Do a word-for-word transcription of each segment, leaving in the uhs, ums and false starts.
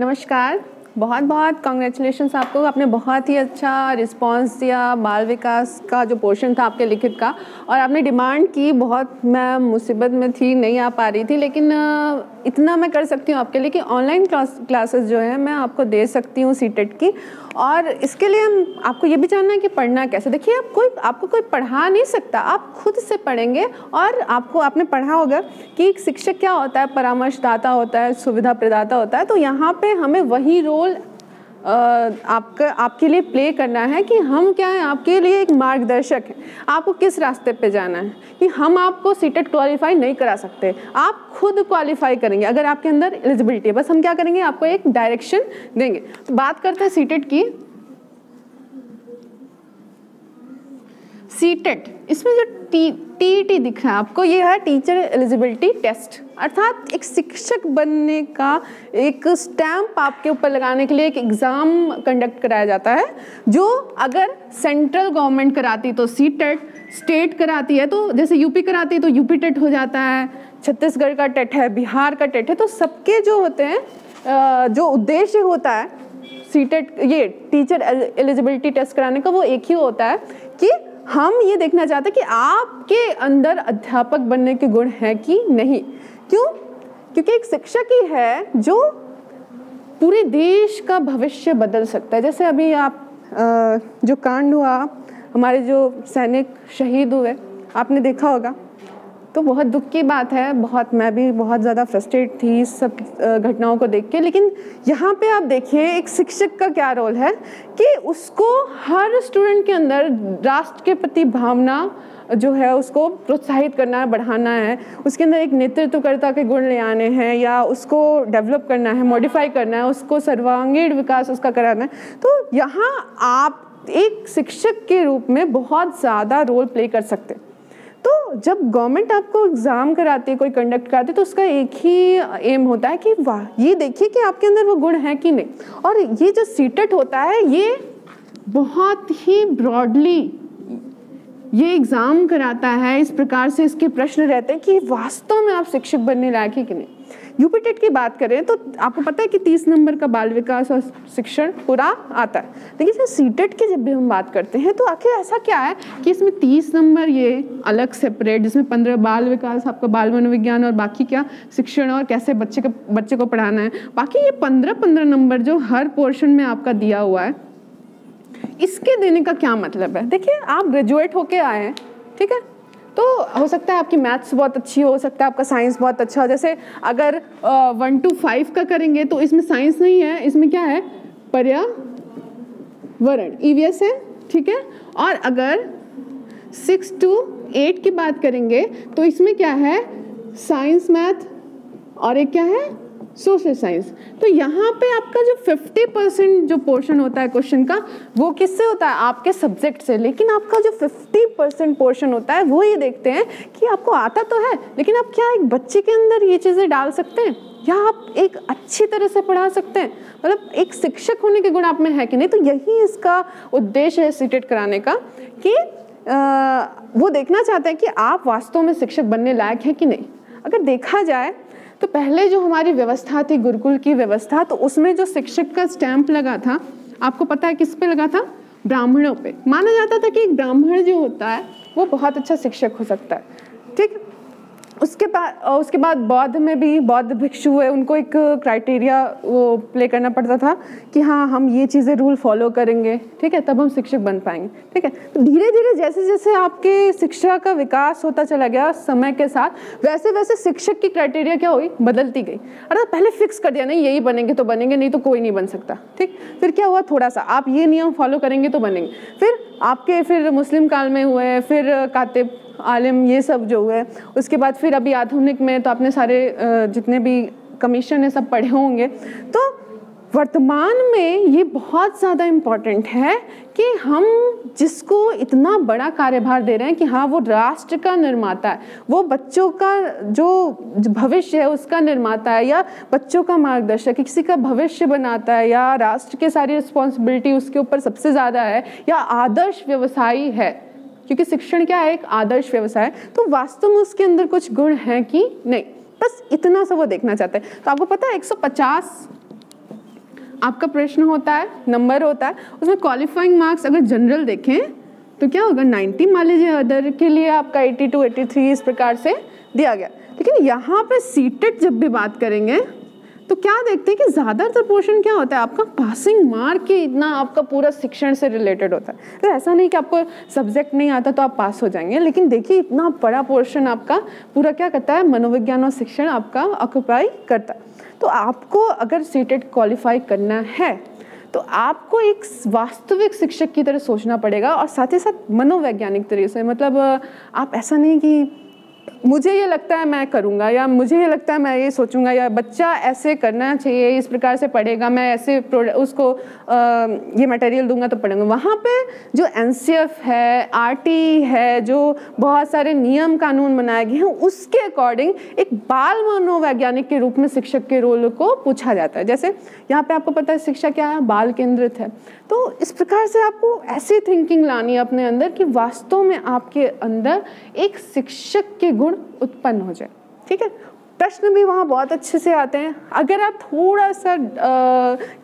नमस्कार, बहुत बहुत कॉन्ग्रेचुलेशंस आपको। आपने बहुत ही अच्छा रिस्पांस दिया बाल विकास का जो पोर्शन था आपके लिखित का, और आपने डिमांड की। बहुत मैं मुसीबत में थी, नहीं आ पा रही थी, लेकिन इतना मैं कर सकती हूँ आपके लिए कि ऑनलाइन क्लास क्लासेस जो है मैं आपको दे सकती हूँ सीटेट की। और इसके लिए हम आपको ये भी जानना है कि पढ़ना कैसे। देखिए, आप कोई आपको कोई पढ़ा नहीं सकता, आप खुद से पढ़ेंगे। और आपको आपने पढ़ा होगा कि एक शिक्षक क्या होता है, परामर्शदाता होता है, सुविधा प्रदाता होता है। तो यहाँ पे हमें वही रोल आपका आपके लिए प्ले करना है कि हम क्या है, आपके लिए एक मार्गदर्शक है। आपको किस रास्ते पे जाना है कि हम आपको सीटेट क्वालिफाई नहीं करा सकते, आप खुद क्वालिफाई करेंगे अगर आपके अंदर एलिजिबिलिटी है। बस हम क्या करेंगे, आपको एक डायरेक्शन देंगे। तो बात करते हैं सीटेट की। सीटेट, इसमें जो टी टी टी दिख रहा है आपको, ये है टीचर एलिजिबिलिटी टेस्ट, अर्थात एक शिक्षक बनने का एक स्टैंप आपके ऊपर लगाने के लिए एक एग्ज़ाम कंडक्ट कराया जाता है, जो अगर सेंट्रल गवर्नमेंट कराती तो सीटेट, स्टेट कराती है तो जैसे यूपी कराती है तो यूपी टेट हो जाता है, छत्तीसगढ़ का टेट है, बिहार का टेट है। तो सबके जो होते हैं, जो उद्देश्य होता है सीटेट, ये टीचर एलिजिबिलिटी टेस्ट कराने का, वो एक ही होता है कि हम ये देखना चाहते हैं कि आपके अंदर अध्यापक बनने के गुण हैं कि नहीं। क्यों? क्योंकि एक शिक्षक ही है जो पूरे देश का भविष्य बदल सकता है। जैसे अभी आप जो कांड हुआ, हमारे जो सैनिक शहीद हुए, आपने देखा होगा, तो बहुत दुख की बात है। बहुत मैं भी बहुत ज़्यादा फ्रस्ट्रेट थी इस सब घटनाओं को देख के। लेकिन यहाँ पे आप देखिए एक शिक्षक का क्या रोल है कि उसको हर स्टूडेंट के अंदर राष्ट्र के प्रति भावना जो है उसको प्रोत्साहित करना है, बढ़ाना है, उसके अंदर एक नेतृत्वकर्ता के गुण ले आने हैं, या उसको डेवलप करना है, मॉडिफाई करना है, उसको सर्वांगीण विकास उसका कराना है। तो यहाँ आप एक शिक्षक के रूप में बहुत ज़्यादा रोल प्ले कर सकते हैं। तो जब गवर्नमेंट आपको एग्ज़ाम कराती है, कोई कंडक्ट कराती है, तो उसका एक ही एम होता है कि वाह, ये देखिए कि आपके अंदर वो गुण है कि नहीं। और ये जो सीटेट होता है, ये बहुत ही ब्रॉडली ये एग्ज़ाम कराता है। इस प्रकार से इसके प्रश्न रहते हैं कि वास्तव में आप शिक्षक बनने लायक है कि नहीं। यूपीटेट की बात करें तो आपको पता है कि तीस नंबर का बाल विकास और शिक्षण पूरा आता है। लेकिन सर सीटेट की जब भी हम बात करते हैं तो आखिर ऐसा क्या है कि इसमें तीस नंबर ये अलग सेपरेट, जिसमें पंद्रह बाल विकास, आपका बाल मनोविज्ञान और बाकी क्या शिक्षण और कैसे बच्चे का बच्चे को पढ़ाना है, बाकी ये पंद्रह पंद्रह नंबर जो हर पोर्शन में आपका दिया हुआ है, इसके देने का क्या मतलब है। देखिए, आप ग्रेजुएट होके आए हैं, ठीक है, तो हो सकता है आपकी मैथ्स बहुत अच्छी हो, सकता है आपका साइंस बहुत अच्छा हो। जैसे अगर वन टू फाइव का करेंगे तो इसमें साइंस नहीं है, इसमें क्या है, पर्यावरण, ईवीएस है, ठीक है। और अगर सिक्स टू एट की बात करेंगे तो इसमें क्या है, साइंस, मैथ और एक क्या है, सोशल साइंस। तो यहाँ पे आपका जो पचास परसेंट जो पोर्शन होता है क्वेश्चन का, वो किससे होता है, आपके सब्जेक्ट से। लेकिन आपका जो पचास परसेंट पोर्शन होता है, वो ये देखते हैं कि आपको आता तो है, लेकिन आप क्या एक बच्चे के अंदर ये चीज़ें डाल सकते हैं, या आप एक अच्छी तरह से पढ़ा सकते हैं, मतलब एक शिक्षक होने के गुण आप में है कि नहीं। तो यही इसका उद्देश्य है सीटेट कराने का, कि आ, वो देखना चाहते हैं कि आप वास्तव में शिक्षक बनने लायक हैं कि नहीं। अगर देखा जाए तो पहले जो हमारी व्यवस्था थी, गुरुकुल की व्यवस्था, तो उसमें जो शिक्षक का स्टैंप लगा था, आपको पता है किस पे लगा था, ब्राह्मणों पे। माना जाता था कि एक ब्राह्मण जो होता है वो बहुत अच्छा शिक्षक हो सकता है, ठीक। उसके बाद उसके बाद बौद्ध में भी, बौद्ध भिक्षु हुए, उनको एक क्राइटेरिया वो प्ले करना पड़ता था कि हाँ, हम ये चीज़ें रूल फॉलो करेंगे, ठीक है, तब हम शिक्षक बन पाएंगे, ठीक है। तो धीरे धीरे जैसे जैसे आपके शिक्षा का विकास होता चला गया समय के साथ, वैसे वैसे शिक्षक की क्राइटेरिया क्या हुई, बदलती गई। अर्थात पहले फिक्स कर दिया, नहीं यही बनेंगे तो बनेंगे, नहीं तो कोई नहीं बन सकता, ठीक। फिर क्या हुआ, थोड़ा सा आप ये नियम फॉलो करेंगे तो बनेंगे। फिर आपके फिर मुस्लिम काल में हुए, फिर कातिब, आलिम, ये सब जो हुए। उसके बाद फिर अभी आधुनिक में तो आपने सारे जितने भी कमीशन है सब पढ़े होंगे। तो वर्तमान में ये बहुत ज़्यादा इम्पॉर्टेंट है कि हम जिसको इतना बड़ा कार्यभार दे रहे हैं कि हाँ, वो राष्ट्र का निर्माता है, वो बच्चों का जो भविष्य है उसका निर्माता है, या बच्चों का मार्गदर्शक, किसी का भविष्य बनाता है, या राष्ट्र के सारी रिस्पॉन्सिबिलिटी उसके ऊपर सबसे ज़्यादा है, या आदर्श व्यवसायी है, क्योंकि शिक्षण क्या है, एक आदर्श व्यवसाय है। तो वास्तव में उसके अंदर कुछ गुण हैं कि नहीं, बस इतना सा वो देखना चाहते हैं। तो आपको पता है एक सौ पचास आपका प्रश्न होता है, नंबर होता है, उसमें क्वालिफाइंग मार्क्स अगर जनरल देखें तो क्या होगा, नब्बे मान लीजिए, अदर के लिए आपका बयासी, तिरासी इस प्रकार से दिया गया। लेकिन यहाँ पे सीटेट जब भी बात करेंगे तो क्या देखते हैं कि ज़्यादातर पोर्शन क्या होता है आपका पासिंग मार्क के, इतना आपका पूरा शिक्षण से रिलेटेड होता है। तो ऐसा नहीं कि आपको सब्जेक्ट नहीं आता तो आप पास हो जाएंगे, लेकिन देखिए इतना बड़ा पोर्शन आपका पूरा क्या करता है, मनोविज्ञान और शिक्षण आपका ऑक्यूपाई करता है। तो आपको अगर सीटेट क्वालिफाई करना है तो आपको एक वास्तविक शिक्षक की तरह सोचना पड़ेगा और साथ ही साथ मनोवैज्ञानिक तरीके से। मतलब आप ऐसा नहीं कि मुझे ये लगता है मैं करूँगा या मुझे ये लगता है मैं ये सोचूंगा या बच्चा ऐसे करना चाहिए, इस प्रकार से पढ़ेगा, मैं ऐसे उसको आ, ये मटेरियल दूंगा तो पढ़ेंगे। वहाँ पे जो एन सी एफ है, आर टी है, जो बहुत सारे नियम कानून बनाए गए हैं, उसके अकॉर्डिंग एक बाल मनोवैज्ञानिक के रूप में शिक्षक के रोल को पूछा जाता है। जैसे यहाँ पर आपको पता है शिक्षा क्या है, बाल केंद्रित है। तो इस प्रकार से आपको ऐसी थिंकिंग लानी है अपने अंदर कि वास्तव में आपके अंदर एक शिक्षक के गुण उत्पन्न हो जाए। ठीक है, प्रश्न भी वहाँ बहुत अच्छे से आते हैं। अगर आप थोड़ा सा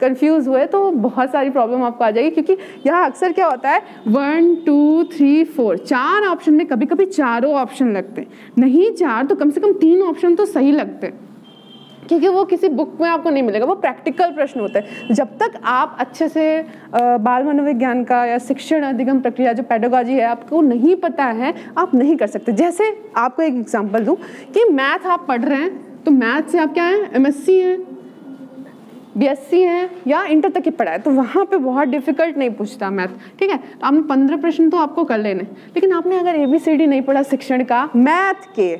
कंफ्यूज हुए तो बहुत सारी प्रॉब्लम आपको आ जाएगी, क्योंकि यहाँ अक्सर क्या होता है, वन टू थ्री फोर चार ऑप्शन में कभी कभी चारों ऑप्शन लगते हैं, नहीं चार तो कम से कम तीन ऑप्शन तो सही लगते हैं, क्योंकि वो किसी बुक में आपको नहीं मिलेगा, वो प्रैक्टिकल प्रश्न होता है। जब तक आप अच्छे से बाल मनोविज्ञान का या शिक्षण अधिगम प्रक्रिया जो पेडागॉजी है आपको नहीं पता है, आप नहीं कर सकते। जैसे आपको एक एग्जांपल दूं कि मैथ आप पढ़ रहे हैं तो मैथ से आप क्या है, एम एस सी है, बी एस सी है या इंटर तक ही पढ़ा है, तो वहाँ पे बहुत डिफिकल्ट नहीं पूछता मैथ। ठीक है, तो आपने पंद्रह प्रश्न तो आपको कर लेने, लेकिन आपने अगर ए बी सी डी नहीं पढ़ा शिक्षण का मैथ के,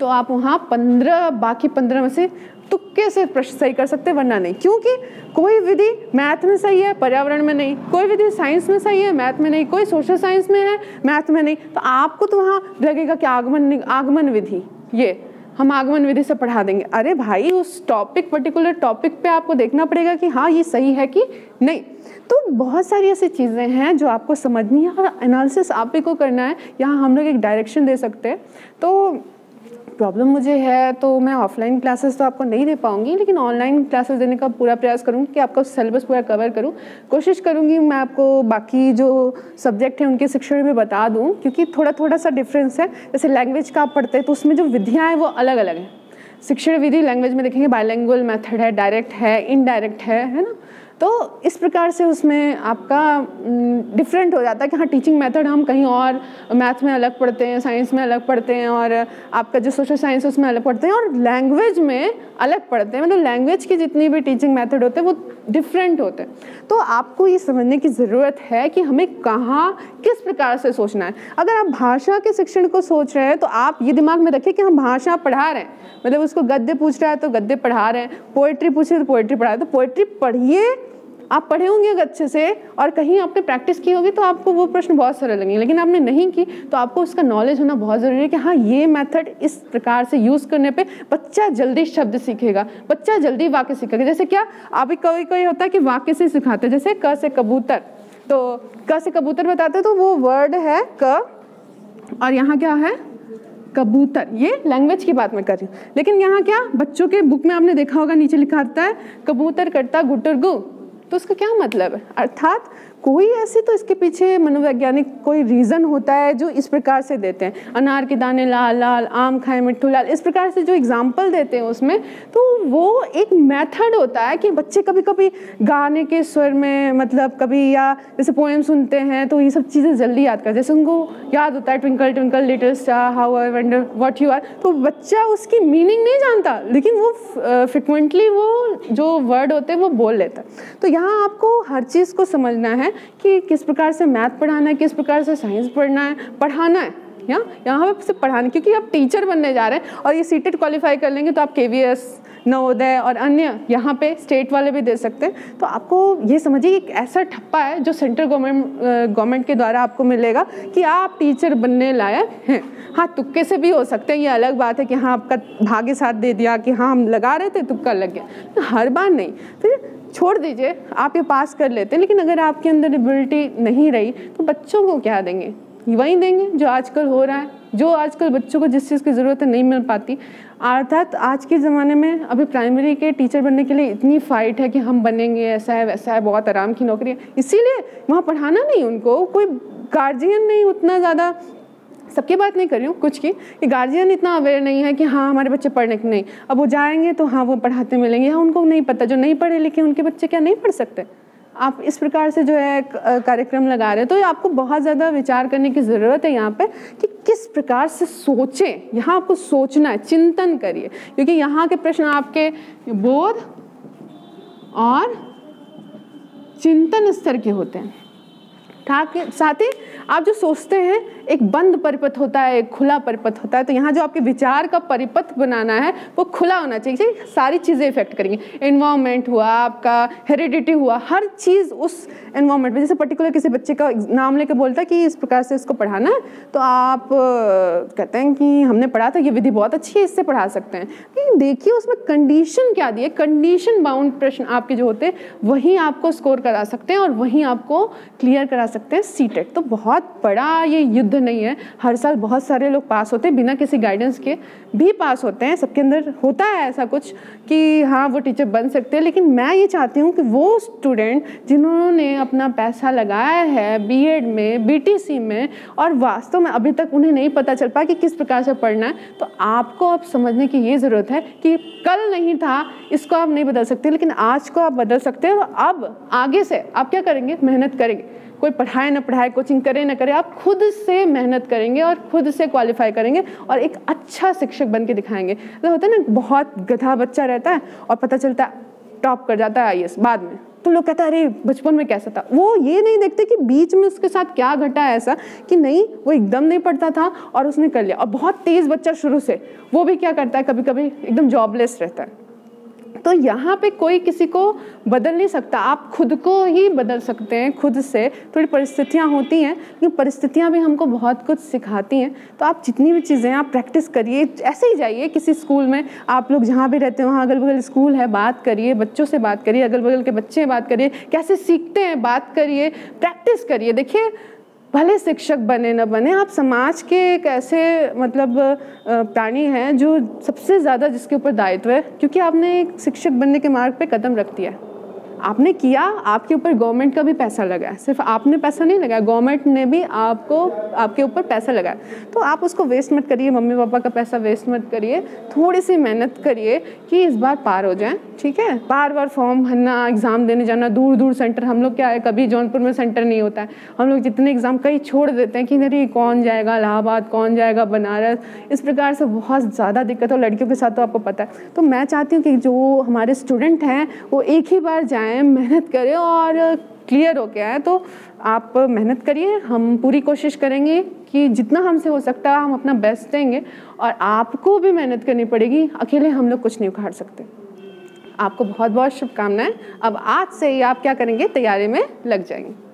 तो आप वहाँ पंद्रह बाकी पंद्रह में से तुक्के से प्रश्न सही कर सकते, वरना नहीं। क्योंकि कोई विधि मैथ में सही है, पर्यावरण में नहीं, कोई विधि साइंस में सही है, मैथ में नहीं, कोई सोशल साइंस में है, मैथ में नहीं। तो आपको तो वहाँ लगेगा कि आगमन आगमन विधि, ये हम आगमन विधि से पढ़ा देंगे। अरे भाई, उस टॉपिक पर्टिकुलर टॉपिक पे आपको देखना पड़ेगा कि हाँ ये सही है कि नहीं। तो बहुत सारी ऐसी चीज़ें हैं जो आपको समझनी है और एनालिसिस आप ही को करना है। यहाँ हम लोग एक डायरेक्शन दे सकते हैं। तो प्रॉब्लम मुझे है तो मैं ऑफलाइन क्लासेस तो आपको नहीं दे पाऊंगी, लेकिन ऑनलाइन क्लासेस देने का पूरा प्रयास करूँगी कि आपका सिलेबस पूरा कवर करूँ। कोशिश करूँगी मैं आपको बाकी जो सब्जेक्ट है उनके शिक्षण में बता दूँ, क्योंकि थोड़ा थोड़ा सा डिफरेंस है। जैसे लैंग्वेज का आप पढ़ते हैं तो उसमें जो विधियाँ हैं वो अलग अलग हैं। शिक्षण विधि लैंग्वेज में देखेंगे बायलैंग्वेज मेथड है, डायरेक्ट है, इनडायरेक्ट है, है ना। तो इस प्रकार से उसमें आपका डिफरेंट हो जाता है कि हाँ, टीचिंग मेथड हम कहीं और, मैथ में अलग पढ़ते हैं, साइंस में अलग पढ़ते हैं, और आपका जो सोशल साइंस है उसमें अलग पढ़ते हैं, और लैंग्वेज में अलग पढ़ते हैं। मतलब लैंग्वेज की जितनी भी टीचिंग मेथड होते हैं वो डिफरेंट होते हैं। तो आपको ये समझने की ज़रूरत है कि हमें कहाँ किस प्रकार से सोचना है। अगर आप भाषा के शिक्षण को सोच रहे हैं तो आप ये दिमाग में रखें कि हम भाषा पढ़ा रहे हैं, मतलब उसको गद्य पूछ रहा है तो गद्य पढ़ा रहे हैं, पोएट्री पूछ रहे तो पोएट्री पढ़ा रहे हैं। तो पोएट्री पढ़िए, आप पढ़े होंगे अच्छे से और कहीं आपने प्रैक्टिस की होगी तो आपको वो प्रश्न बहुत सरल लगेंगे, लेकिन आपने नहीं की तो आपको उसका नॉलेज होना बहुत ज़रूरी है कि हाँ ये मेथड इस प्रकार से यूज़ करने पे बच्चा जल्दी शब्द सीखेगा, बच्चा जल्दी वाक्य सीखेगा। जैसे क्या, अभी कोई कोई होता है कि वाक्य से सिखाते हैं, जैसे क से कबूतर, तो क से कबूतर बताते तो वो वर्ड है क, और यहाँ क्या है कबूतर। ये लैंग्वेज की बात मैं कर रही हूँ, लेकिन यहाँ क्या बच्चों के बुक में आपने देखा होगा नीचे लिखा होता है कबूतर करता गुटर गु, तो उसका क्या मतलब है, अर्थात कोई ऐसी तो इसके पीछे मनोवैज्ञानिक कोई रीज़न होता है जो इस प्रकार से देते हैं। अनार के दाने लाल लाल, आम खाए मिट्ठू लाल, इस प्रकार से जो एग्जाम्पल देते हैं उसमें तो वो एक मेथड होता है कि बच्चे कभी कभी गाने के स्वर में, मतलब कभी या जैसे पोएम सुनते हैं तो ये सब चीज़ें जल्दी याद करते हैं। जैसे उनको याद होता है twinkle twinkle little star how I wonder what you are, तो बच्चा उसकी मीनिंग नहीं जानता, लेकिन वो फ्रिक्वेंटली वो जो वर्ड होते हैं वो बोल लेता है। तो यहाँ आपको हर चीज़ को समझना है कि किस प्रकार से मैथ पढ़ाना है, किस प्रकार से साइंस पढ़ना है पढ़ाना है या यहाँ पे सिर्फ पढ़ाना, क्योंकि आप टीचर बनने जा रहे हैं और ये सीटेट क्वालिफाई कर लेंगे तो आप के वी एस, नवोदय और अन्य यहाँ पे स्टेट वाले भी दे सकते हैं। तो आपको ये समझिए एक ऐसा ठप्पा है जो सेंट्रल गवर्नमेंट गवर्नमेंट के द्वारा आपको मिलेगा कि आप टीचर बनने लायक हैं। हाँ, तुक्के से भी हो सकते हैं, ये अलग बात है कि हाँ आपका भाग्य साथ दे दिया कि हाँ हम लगा रहे थे तुक्का लग गया, तो हर बार नहीं, फिर छोड़ दीजिए, आप ये पास कर लेते हैं। लेकिन अगर आपके अंदर एबिलिटी नहीं रही तो बच्चों को क्या देंगे, वही देंगे जो आजकल हो रहा है, जो आजकल बच्चों को जिस चीज़ की ज़रूरत है नहीं मिल पाती। अर्थात आज के ज़माने में अभी प्राइमरी के टीचर बनने के लिए इतनी फाइट है कि हम बनेंगे, ऐसा है वैसा है, बहुत आराम की नौकरी है, इसीलिए वहाँ पढ़ाना नहीं उनको, कोई गार्जियन नहीं उतना ज़्यादा, सबकी बात नहीं कर रही हूँ, कुछ की, कि गार्जियन इतना अवेयर नहीं है कि हाँ हमारे बच्चे पढ़ने के नहीं, अब वो जाएंगे तो हाँ वो पढ़ाते मिलेंगे, हाँ उनको नहीं पता, जो नहीं पढ़े लिखे उनके बच्चे क्या नहीं पढ़ सकते। आप इस प्रकार से जो है कार्यक्रम लगा रहे हैं, तो आपको बहुत ज़्यादा विचार करने की ज़रूरत है यहाँ पे कि किस प्रकार से सोचें। यहाँ आपको सोचना है, चिंतन करिए, क्योंकि यहाँ के प्रश्न आपके बोध और चिंतन स्तर के होते हैं। ठाक साथ ही आप जो सोचते हैं, एक बंद परिपथ होता है, एक खुला परिपथ होता है, तो यहाँ जो आपके विचार का परिपथ बनाना है वो खुला होना चाहिए। सारी चीज़ें इफेक्ट करेंगी, एनवायरमेंट हुआ, आपका हेरिडिटी हुआ, हर चीज़ उस एनवायरमेंट में, जैसे पर्टिकुलर किसी बच्चे का नाम लेकर बोलता है कि इस प्रकार से इसको पढ़ाना है, तो आप कहते हैं कि हमने पढ़ा था, ये विधि बहुत अच्छी है, इससे पढ़ा सकते हैं। देखिए उसमें कंडीशन क्या दी है, कंडीशन बाउंड प्रश्न आपके जो होते हैं वहीं आपको स्कोर करा सकते हैं और वहीं आपको क्लियर करा सकते हैं सीटेट। तो बहुत बड़ा ये युद्ध नहीं है, हर साल बहुत सारे लोग पास होते हैं, बिना किसी गाइडेंस के भी पास होते हैं, सबके अंदर होता है ऐसा कुछ कि हाँ वो टीचर बन सकते हैं। लेकिन मैं ये चाहती हूँ कि वो स्टूडेंट जिन्होंने अपना पैसा लगाया है बीएड में, बीटीसी में, और वास्तव में अभी तक उन्हें नहीं पता चल पाया कि किस प्रकार से पढ़ना है, तो आपको अब समझने की ये ज़रूरत है कि कल नहीं था, इसको आप नहीं बदल सकते, लेकिन आज को आप बदल सकते हो। अब आगे से आप क्या करेंगे, मेहनत करेंगे, कोई पढ़ाए ना पढ़ाए, कोचिंग करे ना करे, आप खुद से मेहनत करेंगे और खुद से क्वालिफाई करेंगे और एक अच्छा शिक्षक बन के दिखाएंगे। तो होता है ना, बहुत गधा बच्चा रहता है और पता चलता है टॉप कर जाता है आईएएस बाद में, तो लोग कहते हैं अरे बचपन में कैसा था। वो ये नहीं देखते कि बीच में उसके साथ क्या घटा है ऐसा कि नहीं वो एकदम नहीं पढ़ता था और उसने कर लिया। और बहुत तेज़ बच्चा शुरू से, वो भी क्या करता है, कभी कभी एकदम जॉबलेस रहता है। तो यहाँ पे कोई किसी को बदल नहीं सकता, आप खुद को ही बदल सकते हैं खुद से। थोड़ी परिस्थितियाँ होती हैं, लेकिन परिस्थितियाँ भी हमको बहुत कुछ सिखाती हैं। तो आप जितनी भी चीज़ें आप प्रैक्टिस करिए, ऐसे ही जाइए किसी स्कूल में, आप लोग जहाँ भी रहते हो वहाँ अगल बगल स्कूल है, बात करिए, बच्चों से बात करिए, अगल बगल के बच्चे हैं बात करिए, कैसे सीखते हैं बात करिए, प्रैक्टिस करिए। देखिए भले शिक्षक बने ना बने, आप समाज के एक ऐसे मतलब प्राणी हैं जो सबसे ज़्यादा जिसके ऊपर दायित्व है, क्योंकि आपने एक शिक्षक बनने के मार्ग पे कदम रख दिया, आपने किया, आपके ऊपर गवर्नमेंट का भी पैसा लगा है, सिर्फ आपने पैसा नहीं लगाया, गवर्नमेंट ने भी आपको आपके ऊपर पैसा लगाया, तो आप उसको वेस्ट मत करिए, मम्मी पापा का पैसा वेस्ट मत करिए, थोड़ी सी मेहनत करिए कि इस बार पार हो जाए। ठीक है, बार बार फॉर्म भरना, एग्ज़ाम देने जाना, दूर दूर सेंटर, हम लोग क्या है, कभी जौनपुर में सेंटर नहीं होता है, हम लोग जितने एग्ज़ाम कई छोड़ देते हैं कि नहीं कौन जाएगा इलाहाबाद, कौन जाएगा बनारस, इस प्रकार से बहुत ज़्यादा दिक्कत हो लड़कियों के साथ, तो आपको पता है। तो मैं चाहती हूँ कि जो हमारे स्टूडेंट हैं वो एक ही बार जाएँ, मेहनत करें और क्लियर हो गया है, तो आप मेहनत करिए। हम पूरी कोशिश करेंगे कि जितना हमसे हो सकता है हम अपना बेस्ट देंगे, और आपको भी मेहनत करनी पड़ेगी, अकेले हम लोग कुछ नहीं उखाड़ सकते। आपको बहुत बहुत शुभकामनाएं। अब आज से ही आप क्या करेंगे, तैयारी में लग जाएंगे।